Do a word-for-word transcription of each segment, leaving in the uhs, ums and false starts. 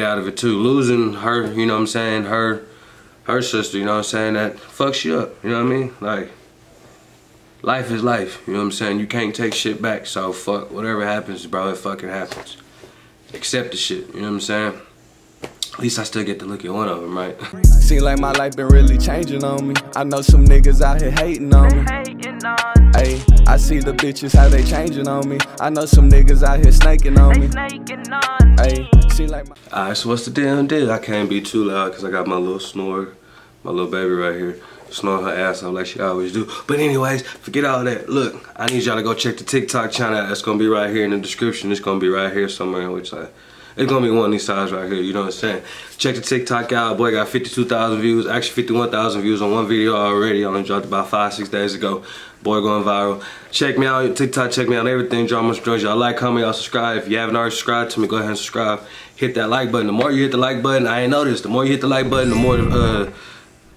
out of it too. Losing her, you know what I'm saying, her her sister, you know what I'm saying, that fucks you up, you know what I mean? Like, life is life, you know what I'm saying? You can't take shit back, so fuck, whatever happens, bro, it fucking happens. Accept the shit, you know what I'm saying? At least I still get to look at one of them, right? Seems like my life been really changing on me. I know some niggas out here hating on me. Ayy, I see the bitches how they changing on me. I know some niggas out here snaking on me. Ayy, see like my. Alright, so what's the damn deal? I can't be too loud because I got my little snore, my little baby right here, snoring her ass off like she always do. But anyways, forget all that. Look, I need y'all to go check the TikTok channel. It's gonna be right here in the description. It's gonna be right here somewhere, which I. It's gonna be one of these sides right here, you know what I'm saying? Check the TikTok out, boy, got fifty-two thousand views, actually fifty-one thousand views on one video already. I only dropped about five, six days ago. Boy, going viral. Check me out on TikTok, check me out on everything, drama, drugs. Y'all like, comment, y'all subscribe. If you haven't already subscribed to me, go ahead and subscribe. Hit that like button. The more you hit the like button, I ain't noticed. The more you hit the like button, the more uh,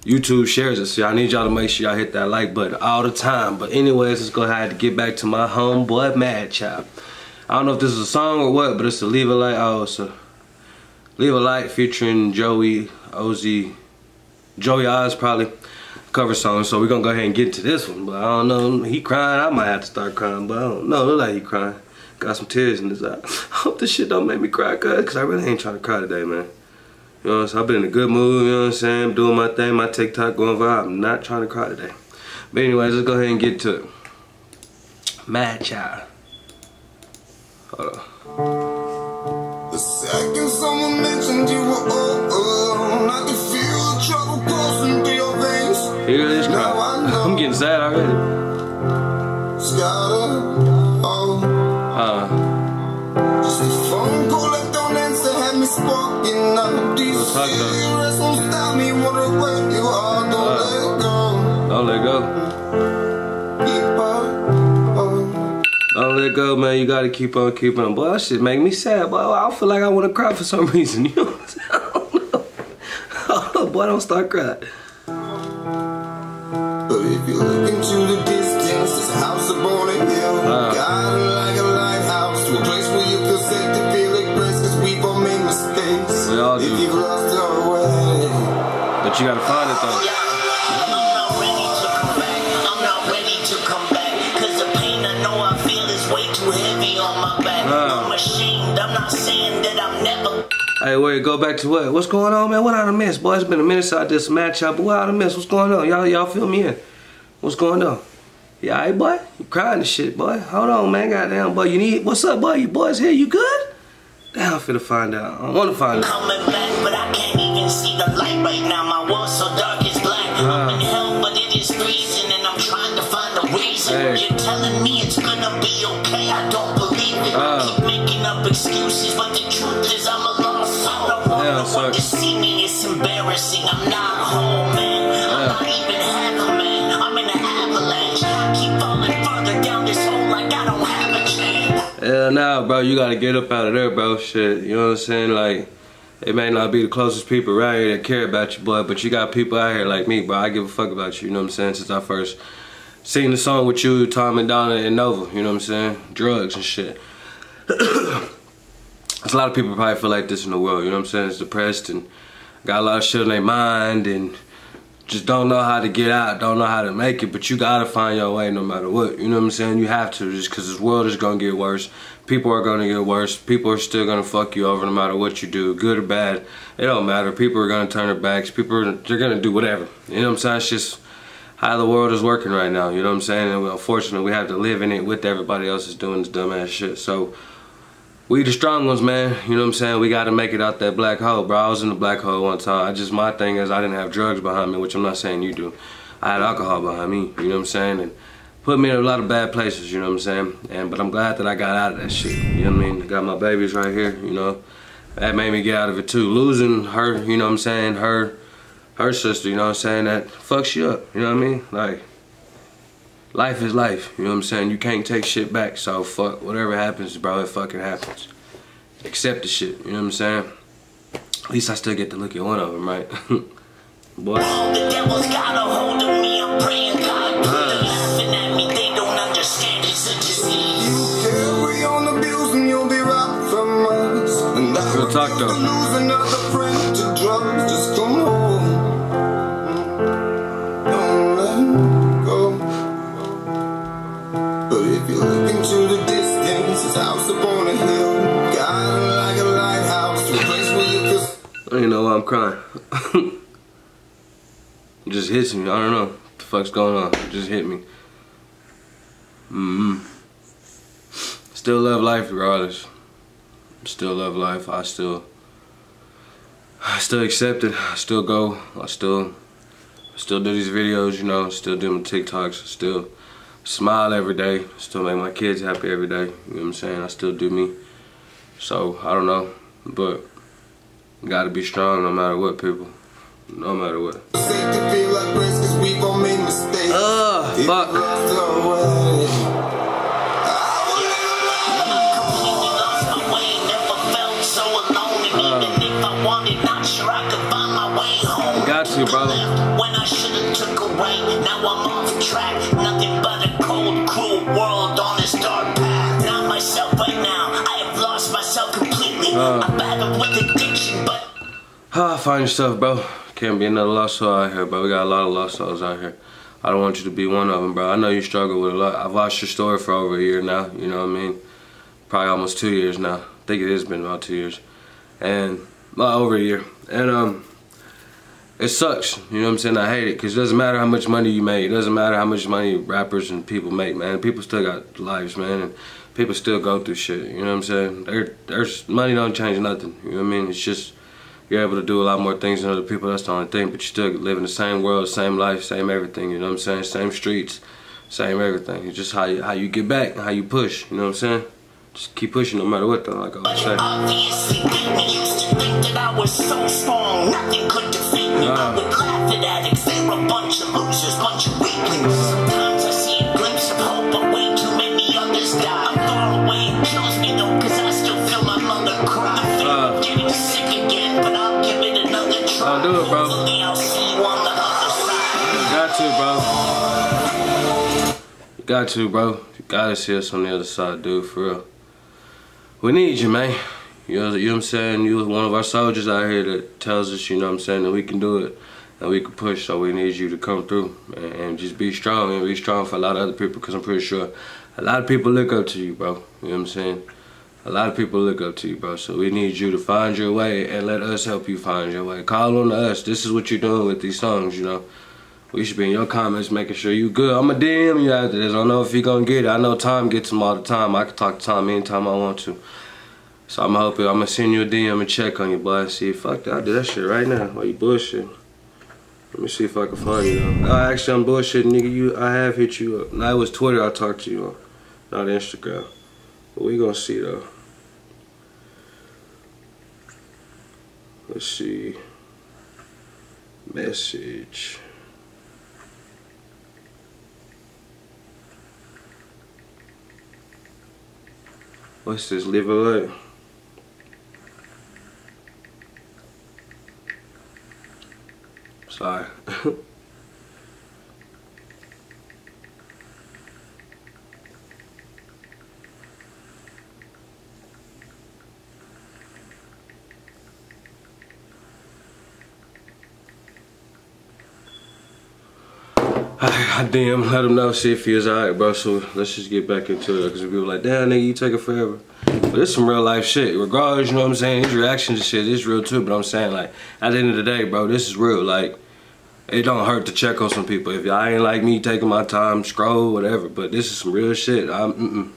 YouTube shares it. So I need y'all to make sure y'all hit that like button all the time. But anyways, let's go ahead and get back to my homeboy, Madchild. I don't know if this is a song or what, but it's a Leave a Light. Oh, it's a Leave a Light featuring Joey Oz, Joey Oz probably, cover song. So we're gonna go ahead and get into this one. But I don't know, he crying. I might have to start crying, but I don't know. Look like he crying. Got some tears in his eye. I hope this shit don't make me cry, cuz, cause I really ain't trying to cry today, man. You know what I'm saying? I've been in a good mood. You know what I'm saying? I'm doing my thing, my TikTok going viral. I'm not trying to cry today. But anyways, let's go ahead and get to it. Madchild. Hold on. The second someone mentioned you were all alone, I could feel the trouble coursing through your veins. Here it is, crap. I'm getting sad already. Scattered, oh. Uh. Just a phone call I don't answer had me sparking up. These cigarettes won't stop me, wonder where you are. Don't let go. Don't let go. Let go, man. You gotta keep on keeping on. Boy, that shit make me sad. Boy, I feel like I wanna cry for some reason. You know what I'm saying? I don't know. Boy, don't start crying. But if you look into the distance, this house upon a hill, God like a lighthouse, to a place where you feel safe to feel like rest, cause we've all made mistakes. We all do. If you've lost your way, but you gotta find it though. Hey, wait, go back to what? What's going on, man? What I done missed? Boy, it's been a minute since I did some Madchild, but what I done missed? What's going on? Y'all y'all fill me in. What's going on? You all right, boy? You crying and shit, boy. Hold on, man. Goddamn, boy. You need... What's up, boy? You boys here? You good? Damn, I'm finna find out. I wanna find out. Coming back, but I can't even see the light right now. My world's so dark, it's black. I'm in hell, but it is freezing, and I'm trying to find a reason. Hey. You're telling me it's gonna be okay. I don't believe it. Uh. I keep making up excuses, but the truth is I'm alone. Yeah, sorry. To see me is embarrassing. I'm not home, man. I'm not even happy, man. I'm in an avalanche. I keep falling further down this hole like I don't have a chance. Yeah, nah, bro, you gotta get up out of there, bro. Shit, you know what I'm saying? Like, it may not be the closest people around here that care about you, boy, but you got people out here like me, bro. I give a fuck about you, you know what I'm saying? Since I first seen the song with you, Tom and Donna and Nova, you know what I'm saying? Drugs and shit. A lot of people probably feel like this in the world, you know what I'm saying? It's depressed and got a lot of shit in their mind and just don't know how to get out, don't know how to make it, but you gotta find your way no matter what, you know what I'm saying? You have to, just because this world is gonna get worse, people are gonna get worse, people are still gonna fuck you over no matter what you do, good or bad, it don't matter, people are gonna turn their backs, people are, they're gonna do whatever, you know what I'm saying? It's just how the world is working right now, you know what I'm saying? And unfortunately, we have to live in it with everybody else that's doing this dumb ass shit, so... We the strong ones, man. You know what I'm saying? We gotta make it out that black hole, bro. I was in the black hole one time. I just, my thing is I didn't have drugs behind me, which I'm not saying you do. I had alcohol behind me, you know what I'm saying? And put me in a lot of bad places, you know what I'm saying? And But I'm glad that I got out of that shit, you know what I mean? I got my babies right here, you know? That made me get out of it too. Losing her, you know what I'm saying? Her, her sister, you know what I'm saying? That fucks you up, you know what I mean? Like, life is life, you know what I'm saying? You can't take shit back, so fuck, whatever happens, bro, it fucking happens. Accept the shit, you know what I'm saying? At least I still get to look at one of them, right? Boy. Oh, the devil's got a hold of me, I'm praying God. They're laughing at me, they don't understand, it's a disease. You carry on abusing, you'll be robbed from us. And that's what Sag doch. I don't even know why I'm crying. It just hits me. I don't know what the fuck's going on. It just hit me. Mm-hmm. Still love life regardless. Still love life. I still, I still accept it. I still go. I still, still do these videos. You know, still do my TikToks. Still smile every day. Still make my kids happy every day. You know what I'm saying? I still do me. So I don't know, but gotta be strong no matter what, people. No matter what. Ugh, fuck. Got you, brother. When I should have took away, now I'm off track. Nothing but a cold, cruel world on this dark path. Not myself right now. I have lost myself completely. Uh, I battle with addiction, but ah, find yourself, bro. Can't be another lost soul out here, bro. We got a lot of lost souls out here. I don't want you to be one of them, bro. I know you struggle with a lot. I've watched your story for over a year now. You know what I mean? Probably almost two years now. I think it has been about two years, and well, over a year, and um. It sucks, you know what I'm saying? I hate it, because it doesn't matter how much money you make. It doesn't matter how much money rappers and people make, man. People still got lives, man, and people still go through shit, you know what I'm saying? There, there's, money don't change nothing, you know what I mean? It's just you're able to do a lot more things than other people. That's the only thing, but you still live in the same world, same life, same everything, you know what I'm saying? Same streets, same everything. It's just how you, how you get back, how you push, you know what I'm saying? Just keep pushing no matter what, though, like I always say. Obviously, they used to think that I was so strong, nothing could defeat me. I would laugh at addicts, they were a bunch of losers, bunch of weaklings. Sometimes I see a glimpse of hope, but way too many others die. I'm far away, it kills me, though, because I still feel my mother cry. I feel I'm getting sick again, but I'll give it another try. I'll do it, bro. Hopefully I'll see you on the other side. You got to, bro. You got to, bro. You gotta see us on the other side, dude, for real. We need you, man. You know, you know what I'm saying? You're one of our soldiers out here that tells us, you know what I'm saying, that we can do it and we can push, so we need you to come through and, and just be strong and be strong for a lot of other people, because I'm pretty sure a lot of people look up to you, bro. You know what I'm saying? A lot of people look up to you, bro, so we need you to find your way and let us help you find your way. Call on to us. This is what you're doing with these songs, you know? We should be in your comments making sure you good. I'ma D M you after this. I don't know if you're gonna get it. I know Tom gets them all the time. I can talk to Tom anytime I want to. So I'ma help you. I'ma send you a D M and check on you, boy. See, fuck that. I did that shit right now. Why you bullshitting? Let me see if I can find you, though. Uh, actually, I'm bullshitting, nigga. You, I have hit you up. No, it was Twitter I talked to you on, not Instagram. But we gonna see, though. Let's see. Message. What's this? Leave a light. Sorry. I damn let him know, see if he was alright, bro. So let's just get back into it, because people like, damn nigga, you taking forever. But it's some real life shit. Regardless, you know what I'm saying? His reactions and shit is real too, but I'm saying, like, at the end of the day, bro, this is real. Like, it don't hurt to check on some people. If y'all ain't like me, taking my time, scroll, whatever. But this is some real shit. I'm, mm-mm.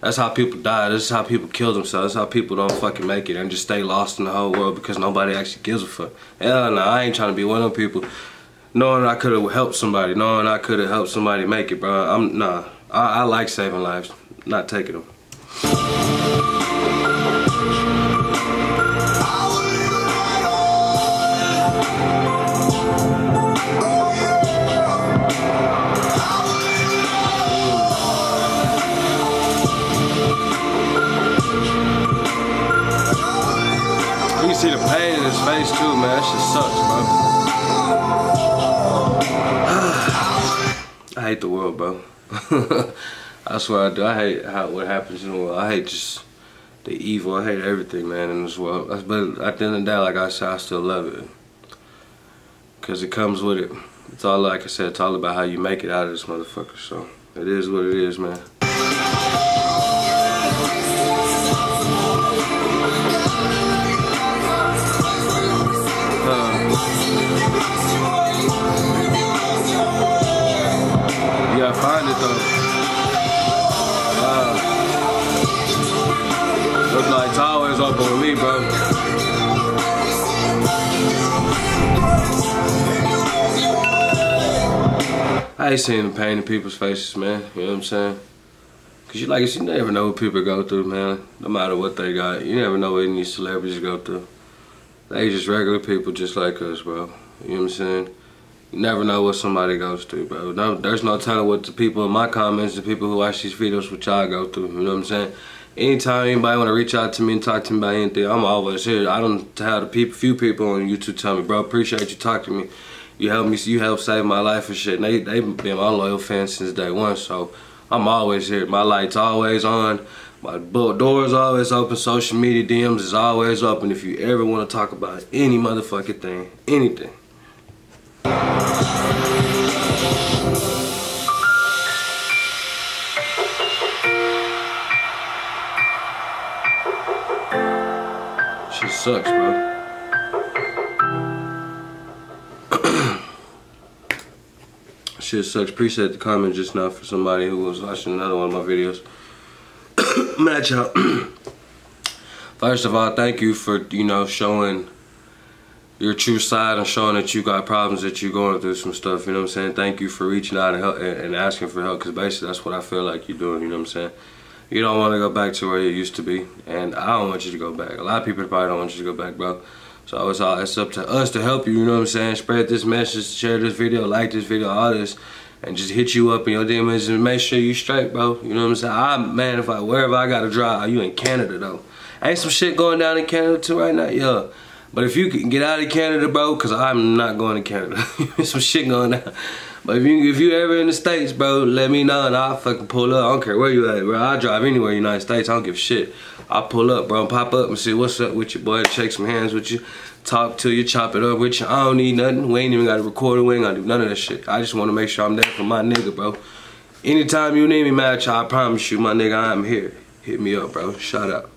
That's how people die. This is how people kill themselves. That's how people don't fucking make it and just stay lost in the whole world because nobody actually gives a fuck. Hell no, I ain't trying to be one of them people. Knowing I could have helped somebody, knowing I could have helped somebody make it, bro. I'm nah. I, I like saving lives, not taking them. You can see the pain in his face too, man. That shit sucks, bro. I hate the world, bro. I swear I do. I hate how what happens in the world. I hate just the evil. I hate everything, man, in this world. But at the end of the day, like I said, I still love it. Because it comes with it. It's all, like I said, it's all about how you make it out of this motherfucker. So it is what it is, man. Uh, you gotta find it, though. Look like it's always up on me, bro. I ain't seeing the pain in people's faces, man. You know what I'm saying? Cause you like you never know what people go through, man. No matter what they got, you never know what any celebrities go through. They just regular people, just like us, bro. You know what I'm saying? You never know what somebody goes through, bro. No, there's no telling what the people in my comments, the people who watch these videos, what y'all go through. You know what I'm saying? Anytime anybody want to reach out to me and talk to me about anything, I'm always here. I don't have the people, few people on YouTube tell me, bro, appreciate you talking to me. You helped me, you helped save my life and shit. And they, they've been my loyal fans since day one, so I'm always here. My light's always on. My door's always open. Social media D Ms is always open. If you ever want to talk about any motherfucking thing, anything. Shit sucks, bro. Shit sucks. Appreciate the comment just now for somebody who was watching another one of my videos. Madchild. First of all, thank you for, you know, showing your true side and showing that you got problems, that you're going through some stuff, you know what I'm saying? Thank you for reaching out and, help, and asking for help, because basically that's what I feel like you're doing, you know what I'm saying? You don't want to go back to where you used to be, and I don't want you to go back. A lot of people probably don't want you to go back, bro. So it's, all, it's up to us to help you, you know what I'm saying? Spread this message, share this video, like this video, all this, and just hit you up in your D Ms and make sure you straight, bro. You know what I'm saying? I, man, if I wherever I got to drive, you in Canada, though. Ain't some shit going down in Canada, too, right now? Yeah. But if you can get out of Canada, bro, because I'm not going to Canada. There's some shit going down. But if you if you ever in the States, bro, let me know and I'll fucking pull up. I don't care where you at, bro. I drive anywhere in the United States. I don't give a shit. I'll pull up, bro, pop up and see what's up with you, boy. Shake some hands with you. Talk to you. Chop it up with you. I don't need nothing. We ain't even got to record it. We ain't got to do none of that shit. I just want to make sure I'm there for my nigga, bro. Anytime you need me, man, I promise you, my nigga, I'm here. Hit me up, bro. Shout out.